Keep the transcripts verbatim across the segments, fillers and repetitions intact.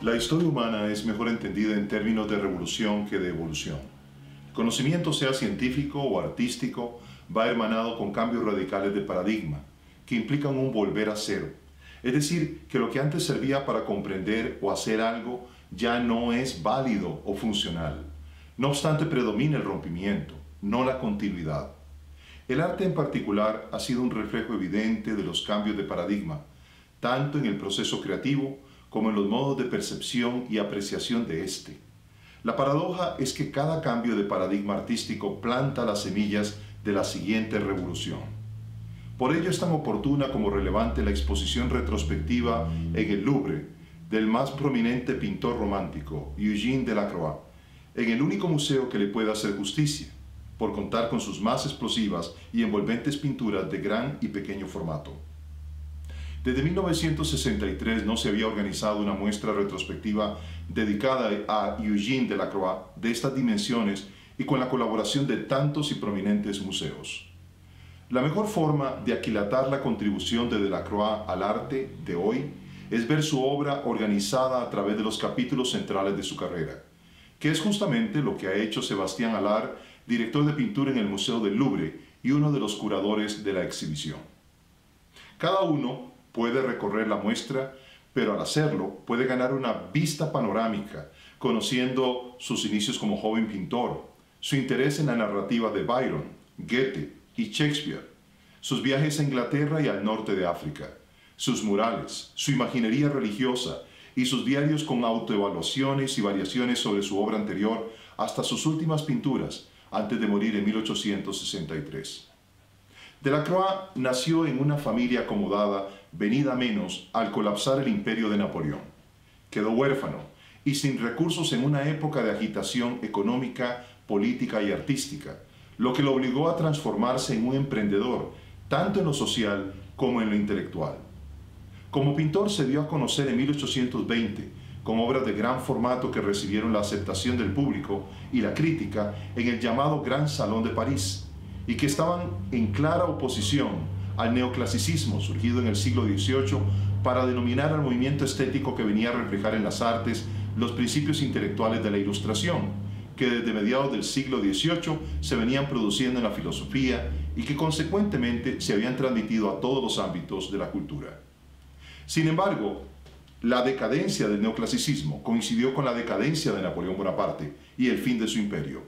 La historia humana es mejor entendida en términos de revolución que de evolución. El conocimiento, sea científico o artístico, va hermanado con cambios radicales de paradigma, que implican un volver a cero. Es decir, que lo que antes servía para comprender o hacer algo ya no es válido o funcional. No obstante, predomina el rompimiento, no la continuidad. El arte en particular ha sido un reflejo evidente de los cambios de paradigma, tanto en el proceso creativo como en los modos de percepción y apreciación de este. La paradoja es que cada cambio de paradigma artístico planta las semillas de la siguiente revolución. Por ello es tan oportuna como relevante la exposición retrospectiva en el Louvre del más prominente pintor romántico, Eugène Delacroix, en el único museo que le puede hacer justicia, por contar con sus más explosivas y envolventes pinturas de gran y pequeño formato. Desde mil novecientos sesenta y tres no se había organizado una muestra retrospectiva dedicada a Eugène Delacroix de estas dimensiones y con la colaboración de tantos y prominentes museos. La mejor forma de aquilatar la contribución de Delacroix al arte de hoy es ver su obra organizada a través de los capítulos centrales de su carrera, que es justamente lo que ha hecho Sebastián Allard, director de pintura en el Museo del Louvre y uno de los curadores de la exhibición. Cada uno puede recorrer la muestra, pero al hacerlo puede ganar una vista panorámica, conociendo sus inicios como joven pintor, su interés en la narrativa de Byron, Goethe y Shakespeare, sus viajes a Inglaterra y al norte de África, sus murales, su imaginería religiosa y sus diarios con autoevaluaciones y variaciones sobre su obra anterior hasta sus últimas pinturas, antes de morir en mil ochocientos sesenta y tres. Delacroix nació en una familia acomodada, venida menos al colapsar el imperio de Napoleón. Quedó huérfano y sin recursos en una época de agitación económica, política y artística, lo que lo obligó a transformarse en un emprendedor, tanto en lo social como en lo intelectual. Como pintor se dio a conocer en mil ochocientos veinte, con obras de gran formato que recibieron la aceptación del público y la crítica en el llamado Gran Salón de París, y que estaban en clara oposición al neoclasicismo surgido en el siglo dieciocho para denominar al movimiento estético que venía a reflejar en las artes los principios intelectuales de la Ilustración, que desde mediados del siglo dieciocho se venían produciendo en la filosofía y que consecuentemente se habían transmitido a todos los ámbitos de la cultura. Sin embargo, la decadencia del neoclasicismo coincidió con la decadencia de Napoleón Bonaparte y el fin de su imperio.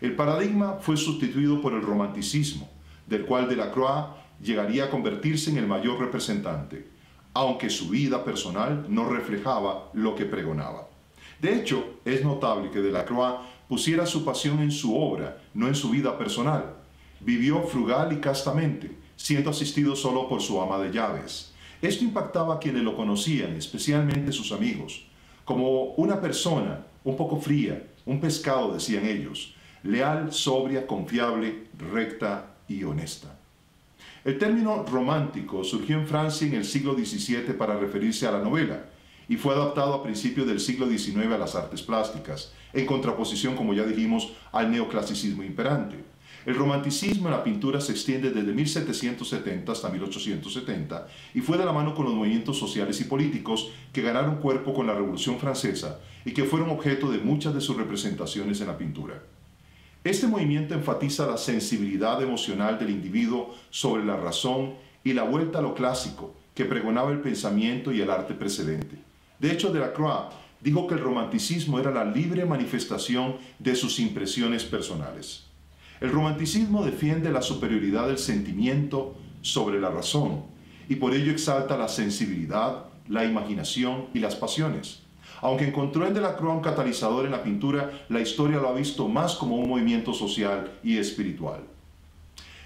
El paradigma fue sustituido por el romanticismo, del cual Delacroix llegaría a convertirse en el mayor representante, aunque su vida personal no reflejaba lo que pregonaba. De hecho, es notable que Delacroix pusiera su pasión en su obra, no en su vida personal. Vivió frugal y castamente, siendo asistido solo por su ama de llaves. Esto impactaba a quienes lo conocían, especialmente sus amigos, como una persona un poco fría, un pescado, decían ellos, leal, sobria, confiable, recta y honesta. El término romántico surgió en Francia en el siglo diecisiete para referirse a la novela y fue adaptado a principios del siglo diecinueve a las artes plásticas, en contraposición, como ya dijimos, al neoclasicismo imperante. El romanticismo en la pintura se extiende desde mil setecientos setenta hasta mil ochocientos setenta y fue de la mano con los movimientos sociales y políticos que ganaron cuerpo con la Revolución Francesa y que fueron objeto de muchas de sus representaciones en la pintura. Este movimiento enfatiza la sensibilidad emocional del individuo sobre la razón y la vuelta a lo clásico que pregonaba el pensamiento y el arte precedente. De hecho, Delacroix dijo que el romanticismo era la libre manifestación de sus impresiones personales. El romanticismo defiende la superioridad del sentimiento sobre la razón y por ello exalta la sensibilidad, la imaginación y las pasiones. Aunque encontró en Delacroix un catalizador en la pintura, la historia lo ha visto más como un movimiento social y espiritual.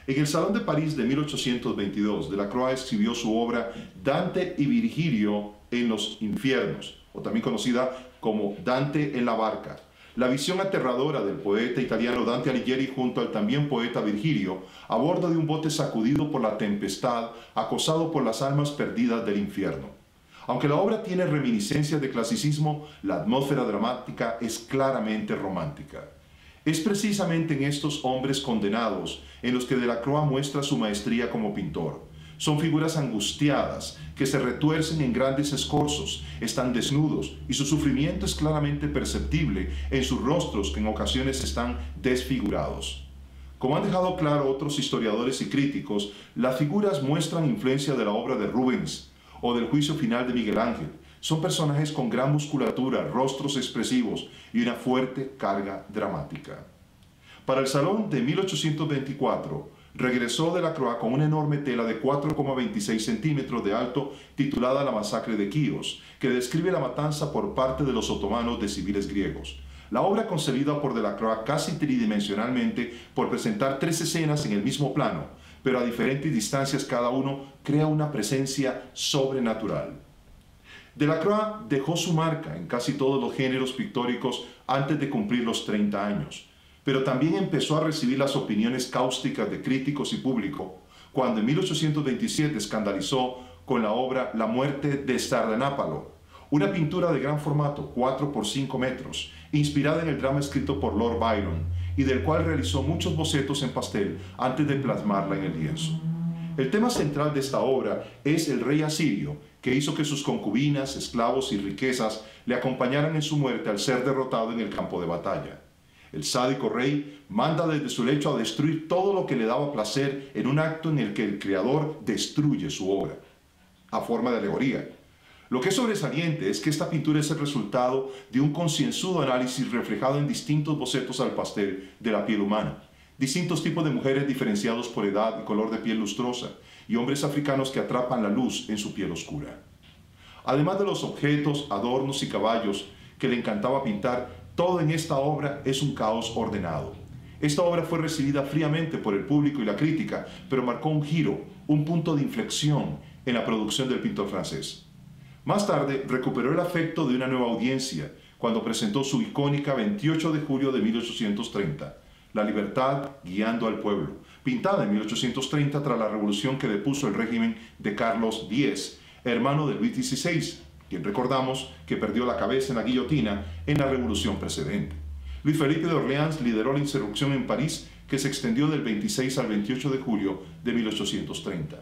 En el Salón de París de mil ochocientos veintidós, Delacroix exhibió su obra Dante y Virgilio en los infiernos, o también conocida como Dante en la barca. La visión aterradora del poeta italiano Dante Alighieri junto al también poeta Virgilio, a bordo de un bote sacudido por la tempestad, acosado por las almas perdidas del infierno. Aunque la obra tiene reminiscencias de clasicismo, la atmósfera dramática es claramente romántica. Es precisamente en estos hombres condenados en los que Delacroix muestra su maestría como pintor. Son figuras angustiadas, que se retuercen en grandes escorzos, están desnudos y su sufrimiento es claramente perceptible en sus rostros que en ocasiones están desfigurados. Como han dejado claro otros historiadores y críticos, las figuras muestran influencia de la obra de Rubens o del Juicio Final de Miguel Ángel. Son personajes con gran musculatura, rostros expresivos y una fuerte carga dramática. Para el Salón de mil ochocientos veinticuatro, regresó Delacroix con una enorme tela de cuatro coma veintiséis centímetros de alto titulada La masacre de Quíos, que describe la matanza por parte de los otomanos de civiles griegos. La obra concebida por Delacroix casi tridimensionalmente por presentar tres escenas en el mismo plano, pero a diferentes distancias cada uno crea una presencia sobrenatural. Delacroix dejó su marca en casi todos los géneros pictóricos antes de cumplir los treinta años. Pero también empezó a recibir las opiniones cáusticas de críticos y público, cuando en mil ochocientos veintisiete escandalizó con la obra La muerte de Sardanápalo, una pintura de gran formato, cuatro por cinco metros, inspirada en el drama escrito por Lord Byron, y del cual realizó muchos bocetos en pastel antes de plasmarla en el lienzo. El tema central de esta obra es el rey asirio, que hizo que sus concubinas, esclavos y riquezas le acompañaran en su muerte al ser derrotado en el campo de batalla. El sádico rey manda desde su lecho a destruir todo lo que le daba placer en un acto en el que el creador destruye su obra, a forma de alegoría. Lo que es sobresaliente es que esta pintura es el resultado de un concienzudo análisis reflejado en distintos bocetos al pastel de la piel humana, distintos tipos de mujeres diferenciados por edad y color de piel lustrosa, y hombres africanos que atrapan la luz en su piel oscura. Además de los objetos, adornos y caballos que le encantaba pintar, todo en esta obra es un caos ordenado. Esta obra fue recibida fríamente por el público y la crítica, pero marcó un giro, un punto de inflexión en la producción del pintor francés. Más tarde recuperó el afecto de una nueva audiencia cuando presentó su icónica veintiocho de julio de mil ochocientos treinta, La libertad guiando al pueblo, pintada en mil ochocientos treinta tras la revolución que depuso el régimen de Carlos diez, hermano de Luis dieciséis. Quien recordamos que perdió la cabeza en la guillotina en la revolución precedente. Luis Felipe de Orleans lideró la insurrección en París, que se extendió del veintiséis al veintiocho de julio de mil ochocientos treinta.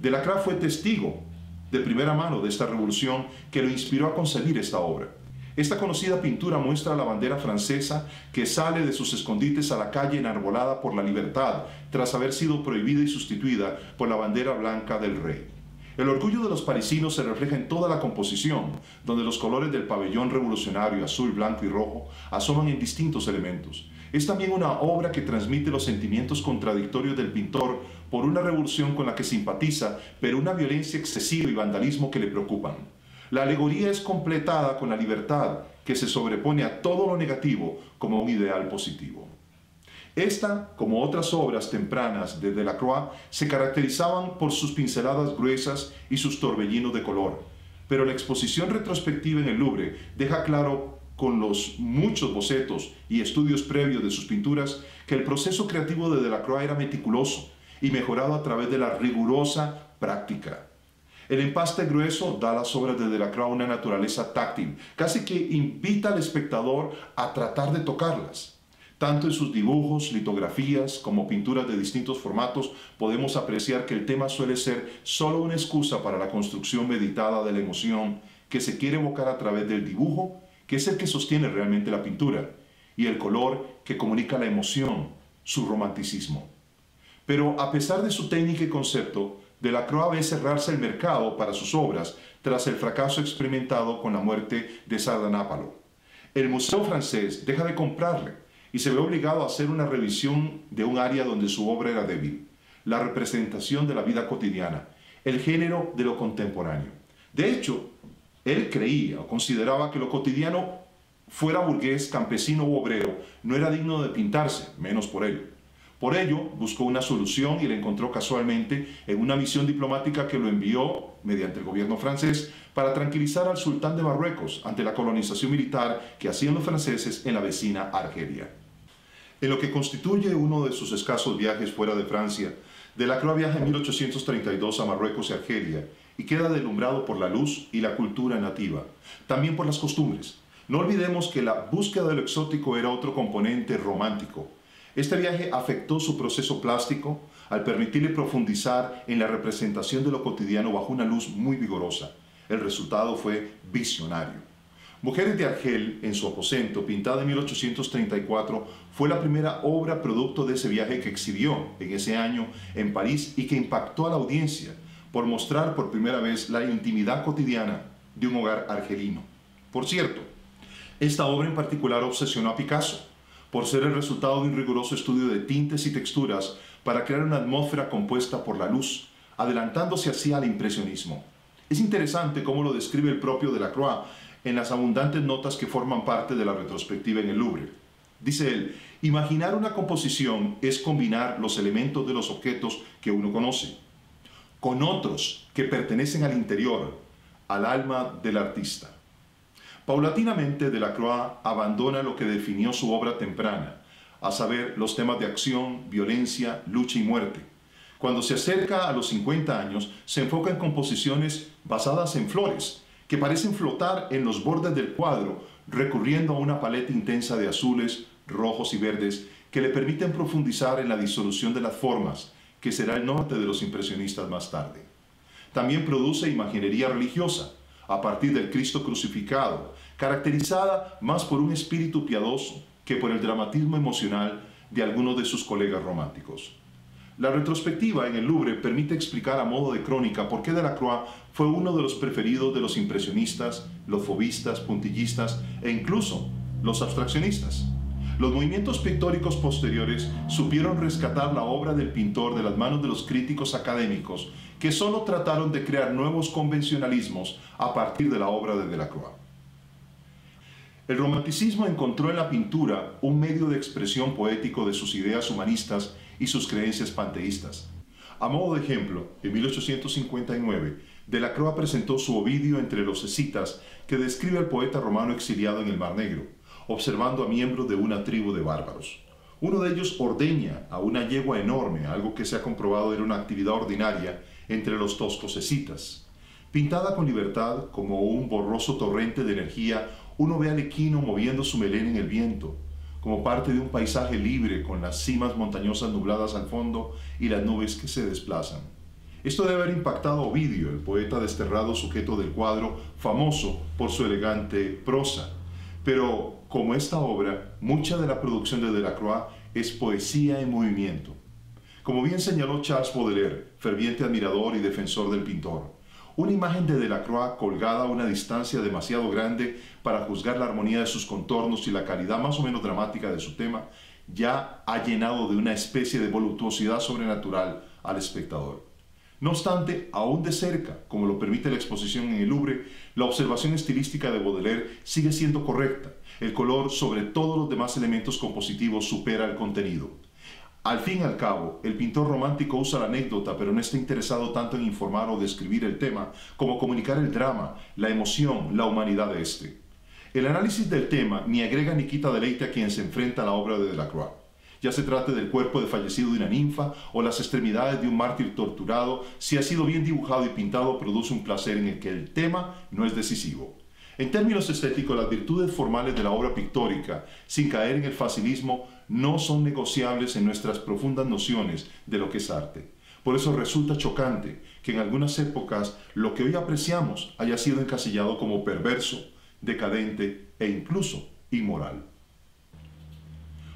Delacroix fue testigo de primera mano de esta revolución que lo inspiró a concebir esta obra. Esta conocida pintura muestra la bandera francesa que sale de sus escondites a la calle enarbolada por la libertad, tras haber sido prohibida y sustituida por la bandera blanca del rey. El orgullo de los parisinos se refleja en toda la composición, donde los colores del pabellón revolucionario azul, blanco y rojo asoman en distintos elementos. Es también una obra que transmite los sentimientos contradictorios del pintor por una revolución con la que simpatiza, pero una violencia excesiva y vandalismo que le preocupan. La alegoría es completada con la libertad, que se sobrepone a todo lo negativo como un ideal positivo. Esta, como otras obras tempranas de Delacroix, se caracterizaban por sus pinceladas gruesas y sus torbellinos de color. Pero la exposición retrospectiva en el Louvre deja claro, con los muchos bocetos y estudios previos de sus pinturas, que el proceso creativo de Delacroix era meticuloso y mejorado a través de la rigurosa práctica. El empaste grueso da a las obras de Delacroix una naturaleza táctil, casi que invita al espectador a tratar de tocarlas. Tanto en sus dibujos, litografías, como pinturas de distintos formatos, podemos apreciar que el tema suele ser solo una excusa para la construcción meditada de la emoción que se quiere evocar a través del dibujo, que es el que sostiene realmente la pintura, y el color que comunica la emoción, su romanticismo. Pero a pesar de su técnica y concepto, Delacroix ve cerrarse el mercado para sus obras tras el fracaso experimentado con la muerte de Sardanápalo. El Museo francés deja de comprarle, y se ve obligado a hacer una revisión de un área donde su obra era débil, la representación de la vida cotidiana, el género de lo contemporáneo. De hecho, Él creía o consideraba que lo cotidiano, fuera burgués, campesino u obrero, no era digno de pintarse, menos por él. Por ello, buscó una solución y la encontró casualmente en una misión diplomática que lo envió, mediante el gobierno francés, para tranquilizar al sultán de Marruecos ante la colonización militar que hacían los franceses en la vecina Argelia. En lo que constituye uno de sus escasos viajes fuera de Francia, Delacroix viaja en mil ochocientos treinta y dos a Marruecos y Argelia y queda deslumbrado por la luz y la cultura nativa, también por las costumbres. No olvidemos que la búsqueda de lo exótico era otro componente romántico. Este viaje afectó su proceso plástico al permitirle profundizar en la representación de lo cotidiano bajo una luz muy vigorosa. El resultado fue visionario. Mujeres de Argel, en su aposento, pintada en mil ochocientos treinta y cuatro, fue la primera obra producto de ese viaje que exhibió en ese año en París y que impactó a la audiencia por mostrar por primera vez la intimidad cotidiana de un hogar argelino. Por cierto, esta obra en particular obsesionó a Picasso por ser el resultado de un riguroso estudio de tintes y texturas para crear una atmósfera compuesta por la luz, adelantándose así al impresionismo. Es interesante cómo lo describe el propio Delacroix en las abundantes notas que forman parte de la retrospectiva en el Louvre. Dice él, imaginar una composición es combinar los elementos de los objetos que uno conoce con otros que pertenecen al interior, al alma del artista. Paulatinamente, Delacroix abandona lo que definió su obra temprana, a saber, los temas de acción, violencia, lucha y muerte. Cuando se acerca a los cincuenta años, se enfoca en composiciones basadas en flores, que parecen flotar en los bordes del cuadro, recurriendo a una paleta intensa de azules, rojos y verdes, que le permiten profundizar en la disolución de las formas, que será el norte de los impresionistas más tarde. También produce imaginería religiosa, a partir del Cristo crucificado, caracterizada más por un espíritu piadoso que por el dramatismo emocional de algunos de sus colegas románticos. La retrospectiva en el Louvre permite explicar a modo de crónica por qué Delacroix fue uno de los preferidos de los impresionistas, los fobistas, puntillistas e incluso los abstraccionistas. Los movimientos pictóricos posteriores supieron rescatar la obra del pintor de las manos de los críticos académicos que solo trataron de crear nuevos convencionalismos a partir de la obra de Delacroix. El romanticismo encontró en la pintura un medio de expresión poético de sus ideas humanistas y sus creencias panteístas. A modo de ejemplo, en mil ochocientos cincuenta y nueve, Delacroix presentó su Ovidio entre los escitas, que describe al poeta romano exiliado en el Mar Negro, observando a miembros de una tribu de bárbaros. Uno de ellos ordeña a una yegua enorme, algo que se ha comprobado era una actividad ordinaria entre los toscos escitas. Pintada con libertad, como un borroso torrente de energía, uno ve al equino moviendo su melena en el viento, como parte de un paisaje libre con las cimas montañosas nubladas al fondo y las nubes que se desplazan. Esto debe haber impactado a Ovidio, el poeta desterrado sujeto del cuadro, famoso por su elegante prosa. Pero, como esta obra, mucha de la producción de Delacroix es poesía en movimiento. Como bien señaló Charles Baudelaire, ferviente admirador y defensor del pintor, una imagen de Delacroix colgada a una distancia demasiado grande para juzgar la armonía de sus contornos y la calidad más o menos dramática de su tema, ya ha llenado de una especie de voluptuosidad sobrenatural al espectador. No obstante, aún de cerca, como lo permite la exposición en el Louvre, la observación estilística de Baudelaire sigue siendo correcta. El color, sobre todos los demás elementos compositivos, supera el contenido. Al fin y al cabo, el pintor romántico usa la anécdota, pero no está interesado tanto en informar o describir el tema, como comunicar el drama, la emoción, la humanidad de este. El análisis del tema ni agrega ni quita deleite a quien se enfrenta a la obra de Delacroix. Ya se trate del cuerpo desfallecido de una ninfa o las extremidades de un mártir torturado, si ha sido bien dibujado y pintado, produce un placer en el que el tema no es decisivo. En términos estéticos, las virtudes formales de la obra pictórica, sin caer en el facilismo, no son negociables en nuestras profundas nociones de lo que es arte. Por eso resulta chocante que en algunas épocas lo que hoy apreciamos haya sido encasillado como perverso, decadente e incluso inmoral.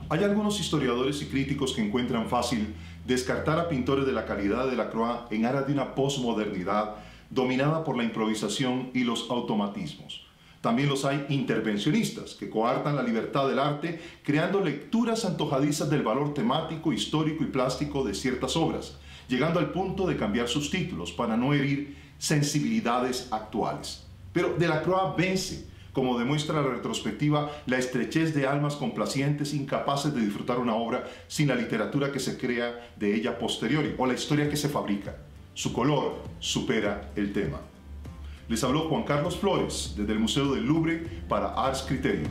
Hay algunos historiadores y críticos que encuentran fácil descartar a pintores de la calidad de Delacroix en aras de una posmodernidad dominada por la improvisación y los automatismos. También los hay intervencionistas que coartan la libertad del arte creando lecturas antojadizas del valor temático, histórico y plástico de ciertas obras, llegando al punto de cambiar sus títulos para no herir sensibilidades actuales. Pero Delacroix vence, como demuestra la retrospectiva, la estrechez de almas complacientes incapaces de disfrutar una obra sin la literatura que se crea de ella posteriori o la historia que se fabrica. Su color supera el tema. Les habló Juan Carlos Flores desde el Museo del Louvre para Ars Criterio.